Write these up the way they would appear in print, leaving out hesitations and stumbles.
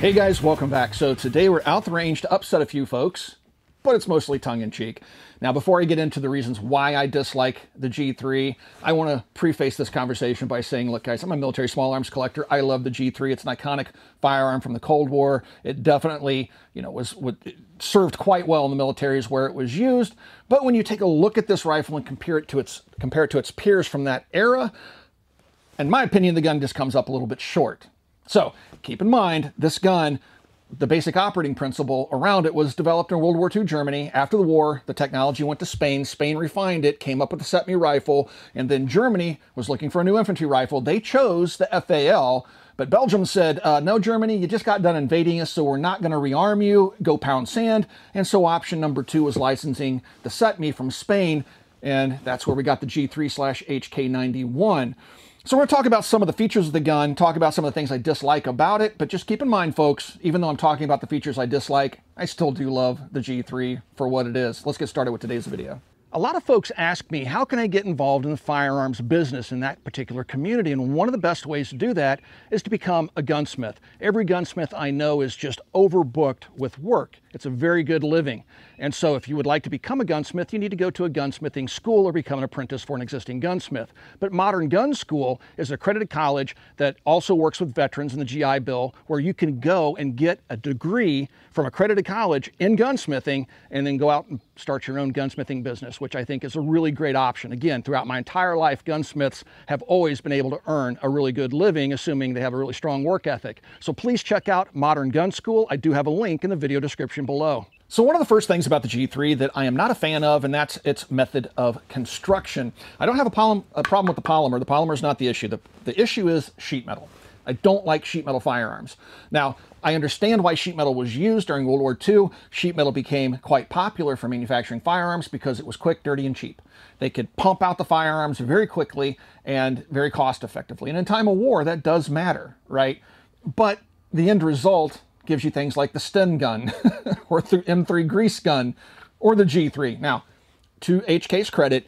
Hey guys, welcome back. So today we're out the range to upset a few folks, but it's mostly tongue-in-cheek. Now, before I get into the reasons why I dislike the G3, I want to preface this conversation by saying, look guys, I'm a military small arms collector. I love the G3. It's an iconic firearm from the Cold War. It definitely, served quite well in the militaries where it was used. But when you take a look at this rifle and compare it to its peers from that era, in my opinion, the gun just comes up a little bit short. So keep in mind, this gun, the basic operating principle around it was developed in World War II Germany. After the war, the technology went to Spain. Spain refined it, came up with the CETME rifle, and then Germany was looking for a new infantry rifle. They chose the FAL, but Belgium said, no, Germany, you just got done invading us, so we're not going to rearm you. Go pound sand. And so option number two was licensing the CETME from Spain, and that's where we got the G3/HK91. So we're going to talk about some of the features of the gun, talk about some of the things I dislike about it, but just keep in mind, folks, even though I'm talking about the features I dislike, I still do love the G3 for what it is. Let's get started with today's video. A lot of folks ask me, how can I get involved in the firearms business in that particular community? And one of the best ways to do that is to become a gunsmith. Every gunsmith I know is just overbooked with work. It's a very good living. And so if you would like to become a gunsmith, you need to go to a gunsmithing school or become an apprentice for an existing gunsmith. But Modern Gun School is an accredited college that also works with veterans in the GI Bill, where you can go and get a degree from accredited college in gunsmithing and then go out and start your own gunsmithing business, which I think is a really great option. Again, throughout my entire life, gunsmiths have always been able to earn a really good living, assuming they have a really strong work ethic. So please check out Modern Gun School. I do have a link in the video description below. So one of the first things about the G3 that I am not a fan of, and that's its method of construction. I don't have a problem with the polymer. The polymer is not the issue. The issue is sheet metal. I don't like sheet metal firearms. Now, I understand why sheet metal was used during World War II. Sheet metal became quite popular for manufacturing firearms because it was quick, dirty, and cheap. They could pump out the firearms very quickly and very cost effectively. And in time of war, that does matter, right? But the end result gives you things like the Sten gun or the M3 grease gun or the G3. Now, to HK's credit,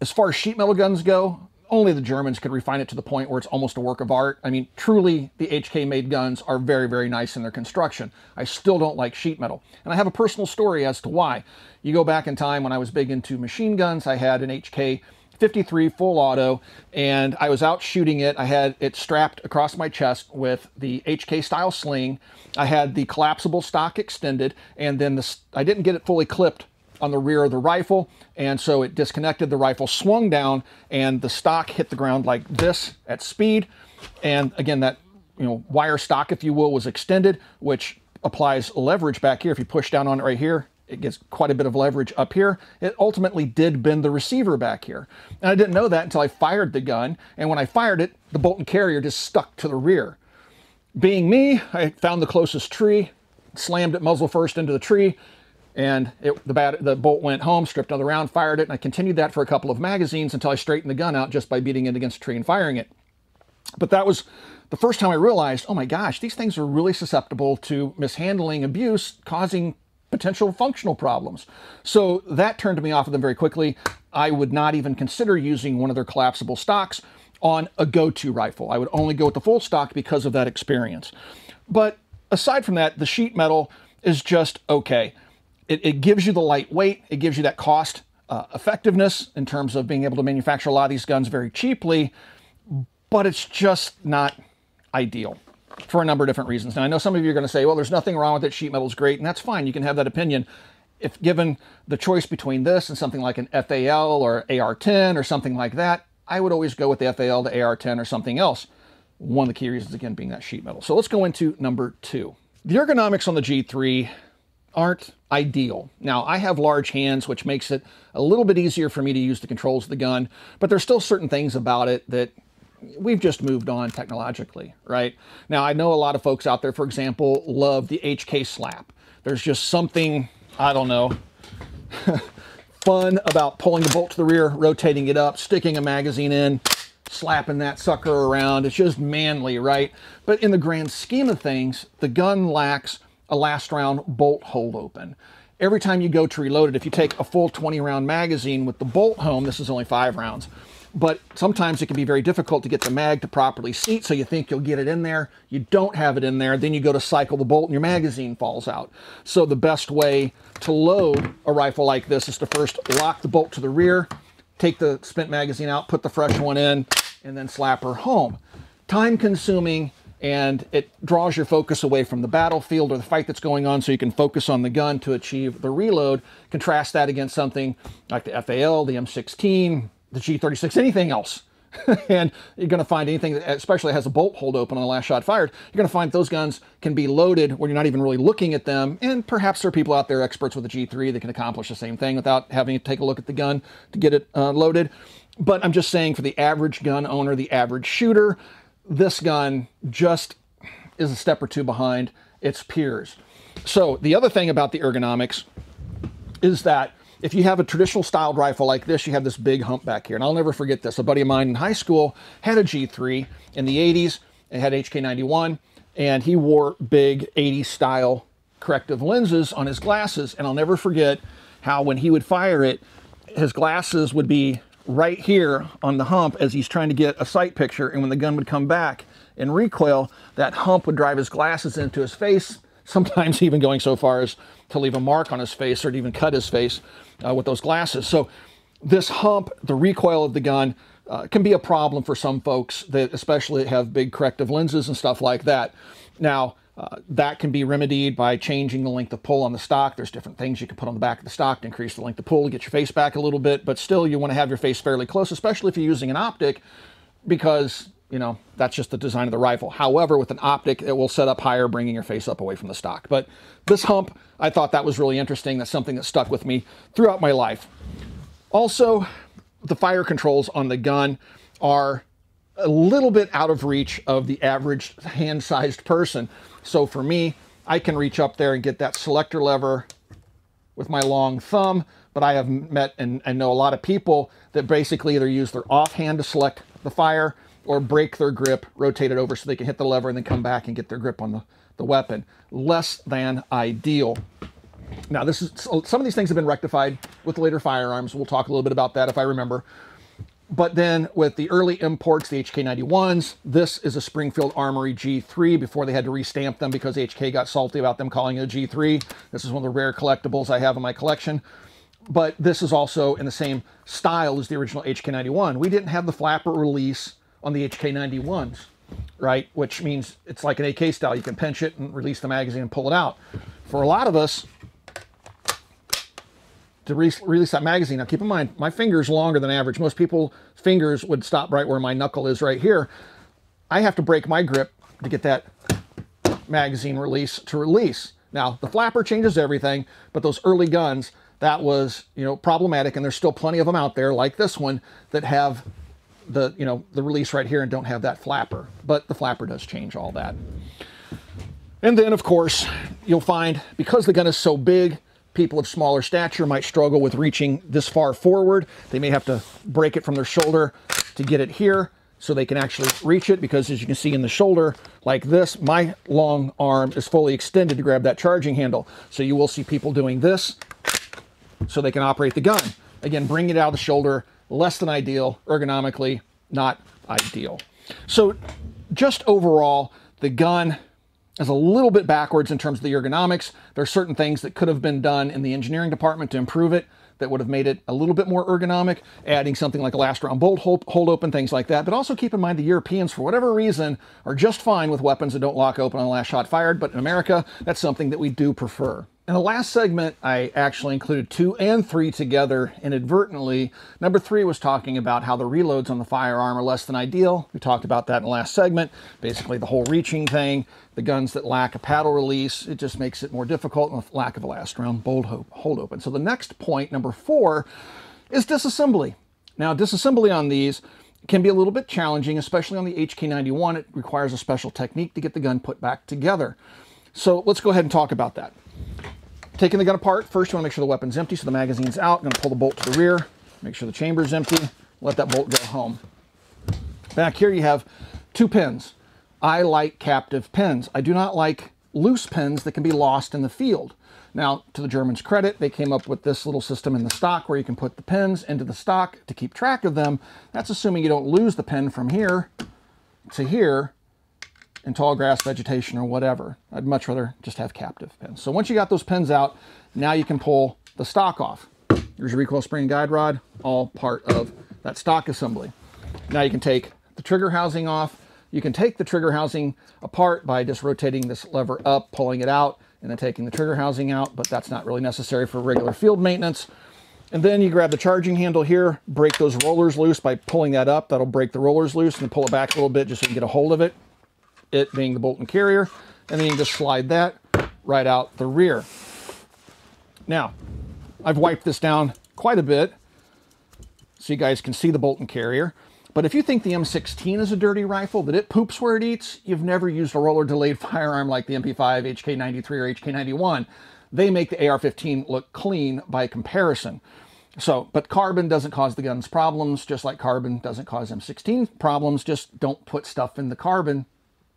as far as sheet metal guns go, only the Germans could refine it to the point where it's almost a work of art. I mean, truly, the HK-made guns are very, very nice in their construction. I still don't like sheet metal. And I have a personal story as to why. You go back in time when I was big into machine guns, I had an HK-53 full auto, and I was out shooting it. I had it strapped across my chest with the HK-style sling. I had the collapsible stock extended, and then I didn't get it fully clipped on the rear of the rifle, and so it disconnected. The rifle swung down and the stock hit the ground like this at speed, and again, that wire stock, if you will, was extended, which applies leverage back here. If you push down on it right here, it gets quite a bit of leverage up here. It ultimately did bend the receiver back here, and I didn't know that until I fired the gun. And when I fired it, the bolt and carrier just stuck to the rear. Being me, I found the closest tree, slammed it muzzle first into the tree, and the bolt went home, stripped another round, fired it, and I continued that for a couple of magazines until I straightened the gun out just by beating it against a tree and firing it. But that was the first time I realized, oh my gosh, these things are really susceptible to mishandling, abuse, causing potential functional problems. So that turned me off of them very quickly. I would not even consider using one of their collapsible stocks on a go-to rifle. I would only go with the full stock because of that experience. But aside from that, the sheet metal is just okay. It gives you the lightweight, it gives you that cost effectiveness in terms of being able to manufacture a lot of these guns very cheaply, but it's just not ideal for a number of different reasons. Now, I know some of you are going to say, well, there's nothing wrong with it, sheet metal's great, and that's fine, you can have that opinion. If given the choice between this and something like an FAL or AR-10 or something like that, I would always go with the FAL to AR-10 or something else. One of the key reasons, again, being that sheet metal. So let's go into number two. The ergonomics on the G3 aren't ideal. Now, I have large hands, which makes it a little bit easier for me to use the controls of the gun, but there's still certain things about it that we've just moved on technologically, right? Now, I know a lot of folks out there, for example, love the HK slap. There's just something, I don't know, fun about pulling the bolt to the rear, rotating it up, sticking a magazine in, slapping that sucker around. It's just manly, right? But in the grand scheme of things, the gun lacks a last round bolt hold open. Every time you go to reload it, if you take a full 20-round magazine with the bolt home, this is only 5 rounds, but sometimes it can be very difficult to get the mag to properly seat, so you think you'll get it in there. You don't have it in there, then you go to cycle the bolt and your magazine falls out. So the best way to load a rifle like this is to first lock the bolt to the rear, take the spent magazine out, put the fresh one in, and then slap her home. Time consuming, and it draws your focus away from the battlefield or the fight that's going on, so you can focus on the gun to achieve the reload. Contrast that against something like the FAL, the M16, the G36, anything else. And you're going to find anything that especially has a bolt hold open on the last shot fired, you're going to find those guns can be loaded when you're not even really looking at them. And perhaps there are people out there, experts with a G3, that can accomplish the same thing without having to take a look at the gun to get it loaded. But I'm just saying, for the average gun owner, the average shooter, this gun just is a step or two behind its peers. So the other thing about the ergonomics is that if you have a traditional styled rifle like this, you have this big hump back here. And I'll never forget this. A buddy of mine in high school had a G3 in the 80s. It had HK91, and he wore big 80s style corrective lenses on his glasses. And I'll never forget how when he would fire it, his glasses would be right here on the hump as he's trying to get a sight picture. And when the gun would come back and recoil, that hump would drive his glasses into his face, sometimes even going so far as to leave a mark on his face or to even cut his face with those glasses. So this hump, the recoil of the gun, can be a problem for some folks that especially have big corrective lenses and stuff like that. Now, that can be remedied by changing the length of pull on the stock. There's different things you can put on the back of the stock to increase the length of pull to get your face back a little bit, but still you want to have your face fairly close, especially if you're using an optic, because, you know, that's just the design of the rifle. However, with an optic, it will set up higher, bringing your face up away from the stock. But this hump, I thought that was really interesting. That's something that stuck with me throughout my life. Also, the fire controls on the gun are a little bit out of reach of the average hand-sized person. So for me, I can reach up there and get that selector lever with my long thumb, but I have met and know a lot of people that basically either use their offhand to select the fire or break their grip, rotate it over so they can hit the lever and then come back and get their grip on the weapon. Less than ideal. Now, some of these things have been rectified with later firearms. We'll talk a little bit about that if I remember. But then with the early imports, the HK91s, this is a Springfield Armory G3 before they had to restamp them because HK got salty about them calling it a G3. This is one of the rare collectibles I have in my collection. But this is also in the same style as the original HK91. We didn't have the flapper release on the HK91s, right? Which means it's like an AK style. You can pinch it and release the magazine and pull it out. For a lot of us, to release that magazine. Now keep in mind, my finger's longer than average. Most people's fingers would stop right where my knuckle is right here. I have to break my grip to get that magazine release to release. Now, the flapper changes everything, but those early guns, that was, you know, problematic, and there's still plenty of them out there like this one that have the, you know, the release right here and don't have that flapper. But the flapper does change all that. And then, of course, you'll find, because the gun is so big, people of smaller stature might struggle with reaching this far forward. They may have to break it from their shoulder to get it here so they can actually reach it, because as you can see in the shoulder like this, my long arm is fully extended to grab that charging handle. So you will see people doing this so they can operate the gun. Again, bringing it out of the shoulder, less than ideal, ergonomically not ideal. So just overall, the gun is a little bit backwards in terms of the ergonomics. There are certain things that could have been done in the engineering department to improve it that would have made it a little bit more ergonomic, adding something like a last round bolt hold open, things like that. But also keep in mind, the Europeans, for whatever reason, are just fine with weapons that don't lock open on the last shot fired, but in America, that's something that we do prefer. In the last segment, I actually included 2 and 3 together inadvertently. Number 3 was talking about how the reloads on the firearm are less than ideal. We talked about that in the last segment. Basically, the whole reaching thing, the guns that lack a paddle release, it just makes it more difficult, and the lack of a last round bolt hold open. So the next point, number 4, is disassembly. Now, disassembly on these can be a little bit challenging, especially on the HK91. It requires a special technique to get the gun put back together. So let's go ahead and talk about that. Taking the gun apart, first you want to make sure the weapon's empty, so the magazine's out. I'm going to pull the bolt to the rear, make sure the chamber's empty, let that bolt go home. Back here you have 2 pins. I like captive pins. I do not like loose pins that can be lost in the field. Now, to the Germans' credit, they came up with this little system in the stock where you can put the pins into the stock to keep track of them. That's assuming you don't lose the pin from here to here in tall grass, vegetation, or whatever. I'd much rather just have captive pins. So once you got those pins out, now you can pull the stock off. Here's your recoil spring guide rod, all part of that stock assembly. Now you can take the trigger housing off. You can take the trigger housing apart by just rotating this lever up, pulling it out, and then taking the trigger housing out, but that's not really necessary for regular field maintenance. And then you grab the charging handle here, break those rollers loose by pulling that up. That'll break the rollers loose, and then pull it back a little bit just so you can get a hold of it, it being the bolt and carrier. And then you can just slide that right out the rear. Now, I've wiped this down quite a bit so you guys can see the bolt and carrier. But if you think the M16 is a dirty rifle, that it poops where it eats, you've never used a roller delayed firearm like the MP5, HK93, or HK91. They make the AR-15 look clean by comparison. So, but carbon doesn't cause the guns problems, just like carbon doesn't cause M16 problems. Just don't put stuff in the carbon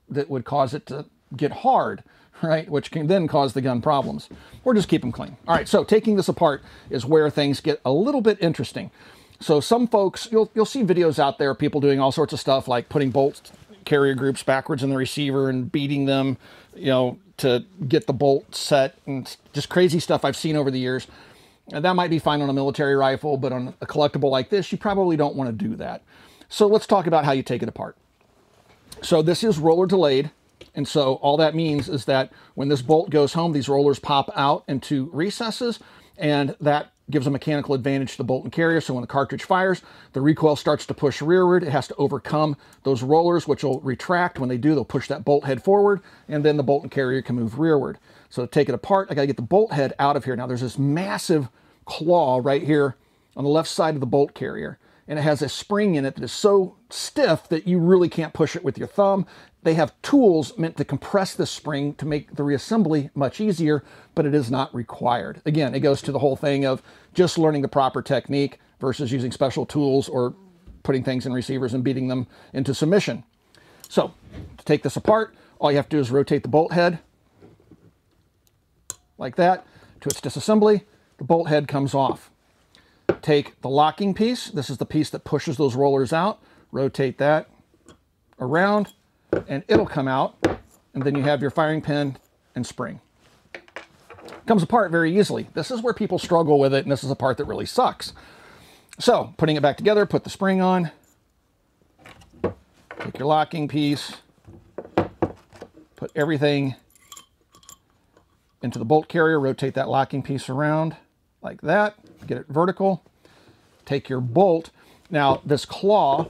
that would cause it to get hard, right? Which can then cause the gun problems. Or just keep them clean. All right, so taking this apart is where things get a little bit interesting. So some folks, you'll see videos out there of people doing all sorts of stuff like putting bolt carrier groups backwards in the receiver and beating them, you know, to get the bolt set, and just crazy stuff I've seen over the years. And that might be fine on a military rifle, but on a collectible like this, you probably don't want to do that. So let's talk about how you take it apart. So this is roller delayed. And so all that means is that when this bolt goes home, these rollers pop out into recesses, and that gives a mechanical advantage to the bolt and carrier. So when the cartridge fires, the recoil starts to push rearward. It has to overcome those rollers, which will retract. When they do, they'll push that bolt head forward, and then the bolt and carrier can move rearward. So to take it apart, I gotta get the bolt head out of here. Now there's this massive claw right here on the left side of the bolt carrier, and it has a spring in it that is so stiff that you really can't push it with your thumb. They have tools meant to compress the spring to make the reassembly much easier, but it is not required. Again, it goes to the whole thing of just learning the proper technique versus using special tools or putting things in receivers and beating them into submission. So to take this apart, all you have to do is rotate the bolt head like that to its disassembly. The bolt head comes off. Take the locking piece. This is the piece that pushes those rollers out. Rotate that around, and it'll come out, and then you have your firing pin and spring. It comes apart very easily. This is where people struggle with it, and this is a part that really sucks. So, putting it back together, put the spring on, take your locking piece, put everything into the bolt carrier, rotate that locking piece around like that, get it vertical, take your bolt. Now, this claw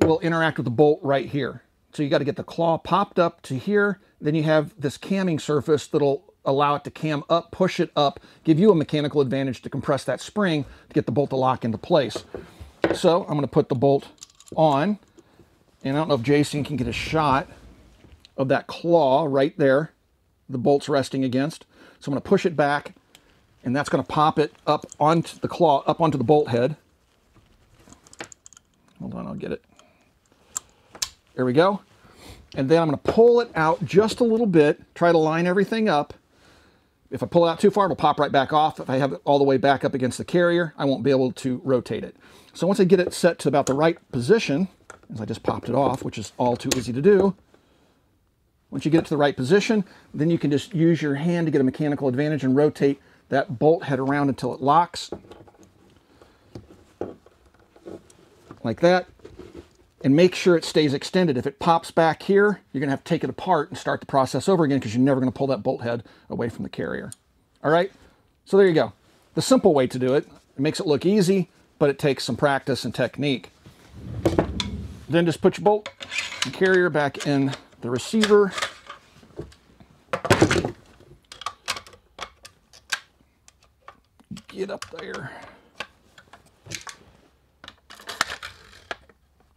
will interact with the bolt right here. So you got to get the claw popped up to here. Then you have this camming surface that'll allow it to cam up, push it up, give you a mechanical advantage to compress that spring to get the bolt to lock into place. So I'm going to put the bolt on, and I don't know if Jason can get a shot of that claw right there. The bolt's resting against. So I'm going to push it back, and that's going to pop it up onto the claw, up onto the bolt head. Hold on, I'll get it. There we go. And then I'm going to pull it out just a little bit, try to line everything up. If I pull it out too far, it'll pop right back off. If I have it all the way back up against the carrier, I won't be able to rotate it. So once I get it set to about the right position, as I just popped it off, which is all too easy to do, once you get it to the right position, then you can just use your hand to get a mechanical advantage and rotate that bolt head around until it locks. Like that. And make sure it stays extended. If it pops back here, you're gonna have to take it apart and start the process over again, because you're never gonna pull that bolt head away from the carrier. All right, so there you go. The simple way to do it. It makes it look easy, but it takes some practice and technique. Then just put your bolt and carrier back in the receiver. Get up there.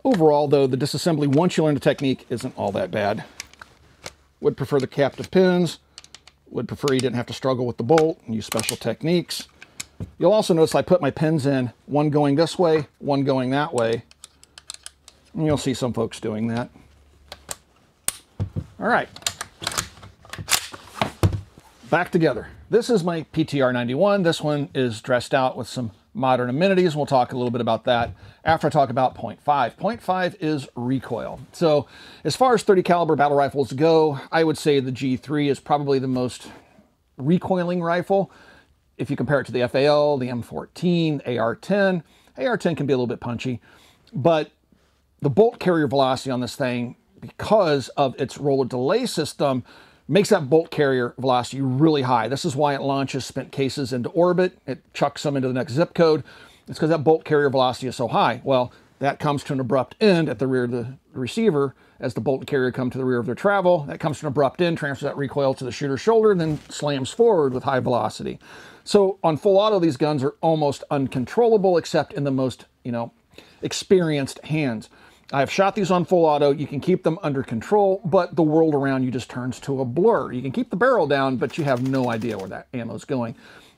Overall, though, the disassembly, once you learn the technique, isn't all that bad. Would prefer the captive pins. Would prefer you didn't have to struggle with the bolt and use special techniques. You'll also notice I put my pins in, one going this way, one going that way. And you'll see some folks doing that. All right. back together. This is my PTR91. This one is dressed out with some modern amenities. We'll talk a little bit about that after I talk about .5. .5 is recoil. So as far as 30 caliber battle rifles go, I would say the G3 is probably the most recoiling rifle. If you compare it to the FAL, the M14, AR-10, AR-10 can be a little bit punchy, but the bolt carrier velocity on this thing, because of its roller delay system, makes that bolt carrier velocity really high. This is why it launches spent cases into orbit. It chucks them into the next zip code. It's because that bolt carrier velocity is so high. Well, that comes to an abrupt end at the rear of the receiver. As the bolt carrier comes to the rear of their travel, that comes to an abrupt end, transfers that recoil to the shooter's shoulder, and then slams forward with high velocity. So on full auto, these guns are almost uncontrollable, except in the most, experienced hands. I've shot these on full auto. You can keep them under control, but the world around you just turns to a blur. You can keep the barrel down, but you have no idea where that ammo's going.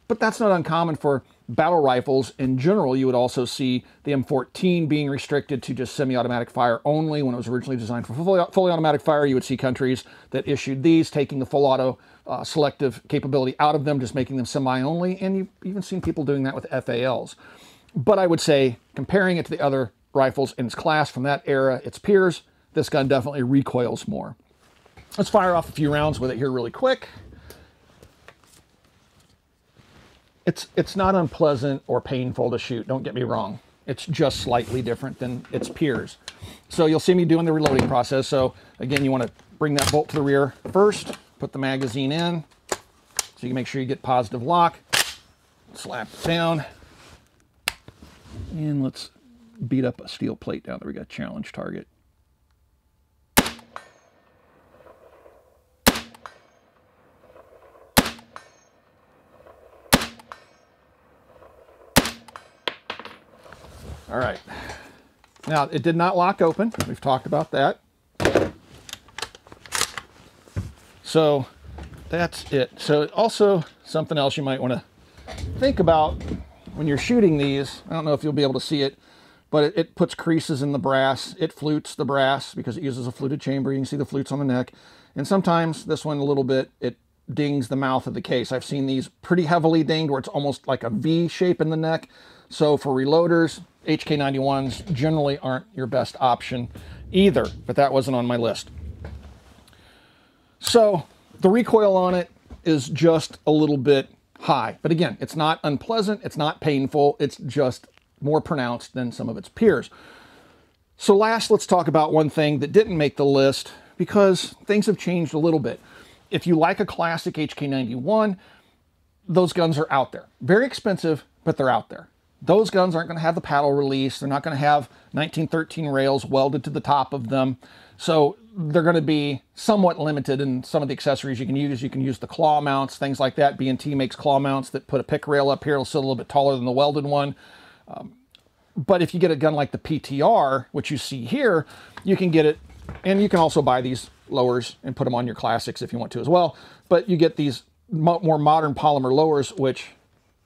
But that's not uncommon for battle rifles in general. You would also see the M14 being restricted to just semi-automatic fire only when it was originally designed for fully automatic fire. You would see countries that issued these taking the full auto selective capability out of them, just making them semi only. And you've even seen people doing that with FALs. But I would say, comparing it to the other rifles in its class from that era, its peers, this gun definitely recoils more. Let's fire off a few rounds with it here really quick. It's not unpleasant or painful to shoot, don't get me wrong. It's just slightly different than its peers. So you'll see me doing the reloading process. So again, you want to bring that bolt to the rear first, put the magazine in, so you can make sure you get positive lock, slap it down, and let's beat up a steel plate down there. We got a challenge target. All right, now it did not lock open. We've talked about that. So that's it. So also something else you might want to think about when you're shooting these, I don't know if you'll be able to see it, but it puts creases in the brass. It flutes the brass because it uses a fluted chamber. You can see the flutes on the neck. And sometimes this one a little bit, it dings the mouth of the case. I've seen these pretty heavily dinged where it's almost like a V shape in the neck. So for reloaders, HK91s generally aren't your best option either, but that wasn't on my list. So the recoil on it is just a little bit high, but again, it's not unpleasant. It's not painful. It's just more pronounced than some of its peers. So last, let's talk about one thing that didn't make the list because things have changed a little bit. If you like a classic HK91, those guns are out there. Very expensive, but they're out there. Those guns aren't going to have the paddle release. They're not going to have 1913 rails welded to the top of them. So they're going to be somewhat limited in some of the accessories you can use. You can use the claw mounts, things like that. B&T makes claw mounts that put a pick rail up here. It'll sit a little bit taller than the welded one. But if you get a gun like the PTR, which you see here, you can get it. And you can also buy these lowers and put them on your classics if you want to as well. But you get these more modern polymer lowers, which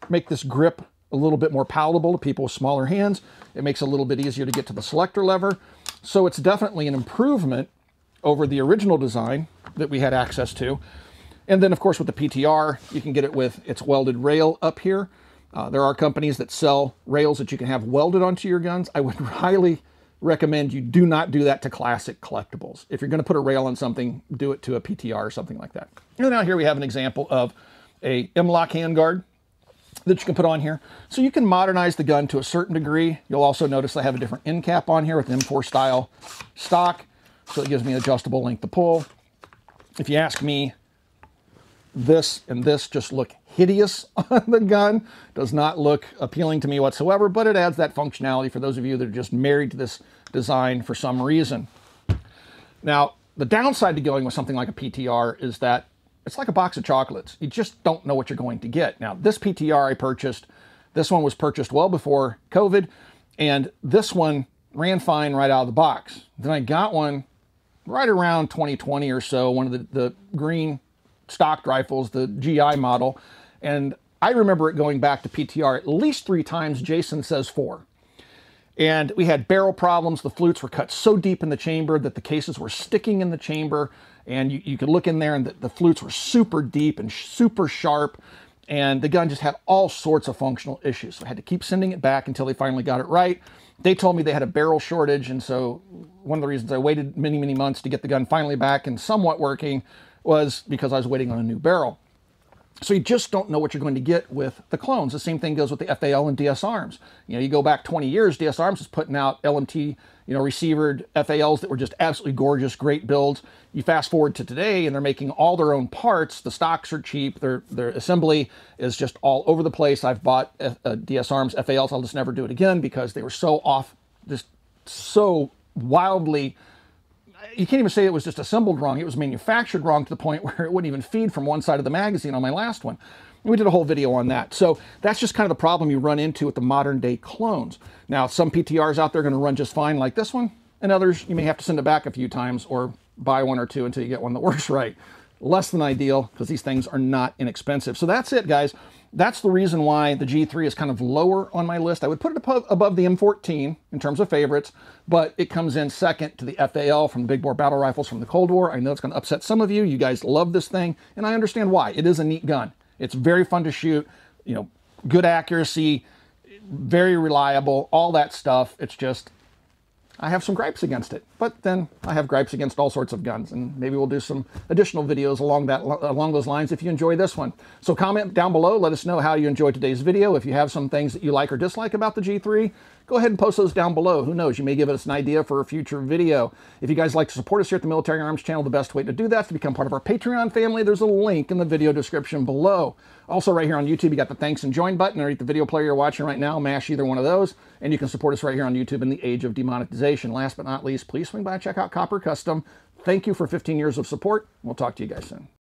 make this grip a little bit more palatable to people with smaller hands. It makes it a little bit easier to get to the selector lever. So it's definitely an improvement over the original design that we had access to. And then of course with the PTR, you can get it with its welded rail up here. There are companies that sell rails that you can have welded onto your guns. I would highly recommend you do not do that to classic collectibles. If you're gonna put a rail on something, do it to a PTR or something like that. And now here we have an example of a M-LOK handguard that you can put on here. So you can modernize the gun to a certain degree. You'll also notice I have a different end cap on here with M4 style stock. So it gives me adjustable length to pull. If you ask me, this and this just look hideous on the gun. Does not look appealing to me whatsoever, but it adds that functionality for those of you that are just married to this design for some reason. Now, the downside to going with something like a PTR is that it's like a box of chocolates. You just don't know what you're going to get. Now, this PTR I purchased, this one was purchased well before COVID, and this one ran fine right out of the box. Then I got one right around 2020 or so, one of the green stocked rifles, the GI model, and I remember it going back to PTR at least 3 times. Jason says 4. And we had barrel problems. The flutes were cut so deep in the chamber that the cases were sticking in the chamber. And you could look in there, and the flutes were super deep and super sharp. And the gun just had all sorts of functional issues. So I had to keep sending it back until they finally got it right. They told me they had a barrel shortage. And so one of the reasons I waited many, many months to get the gun finally back and somewhat working was because I was waiting on a new barrel. So you just don't know what you're going to get with the clones. The same thing goes with the FAL and DS Arms. You know, you go back 20 years, DS Arms is putting out LMT, you know, receivered FALs that were just absolutely gorgeous, great builds. You fast forward to today, and they're making all their own parts. The stocks are cheap. Their assembly is just all over the place. I've bought DS Arms FALs. I'll just never do it again because they were so off, just so wildly. You can't even say it was just assembled wrong. It was manufactured wrong to the point where it wouldn't even feed from one side of the magazine on my last one. We did a whole video on that. So that's just kind of the problem you run into with the modern day clones. Now, some PTRs out there are going to run just fine like this one, and others you may have to send it back a few times or buy one or two until you get one that works right. Less than ideal, because these things are not inexpensive. So that's it, guys. That's the reason why the G3 is kind of lower on my list. I would put it above the M14 in terms of favorites, but it comes in second to the FAL from the big bore battle rifles from the Cold War. I know it's going to upset some of you. You guys love this thing, and I understand why. It is a neat gun. It's very fun to shoot, you know, good accuracy, very reliable, all that stuff. It's just, I have some gripes against it, but then I have gripes against all sorts of guns, and maybe we'll do some additional videos along those lines if you enjoy this one. So comment down below, let us know how you enjoyed today's video. If you have some things that you like or dislike about the G3, go ahead and post those down below. Who knows, you may give us an idea for a future video. If you guys like to support us here at the Military Arms Channel, the best way to do that is to become part of our Patreon family. There's a link in the video description below. Also right here on YouTube, you got the thanks and join button underneath the video player you're watching right now. Mash either one of those, and you can support us right here on YouTube in the age of demonetization. Last but not least, please swing by and check out Copper Custom. Thank you for 15 years of support. We'll talk to you guys soon.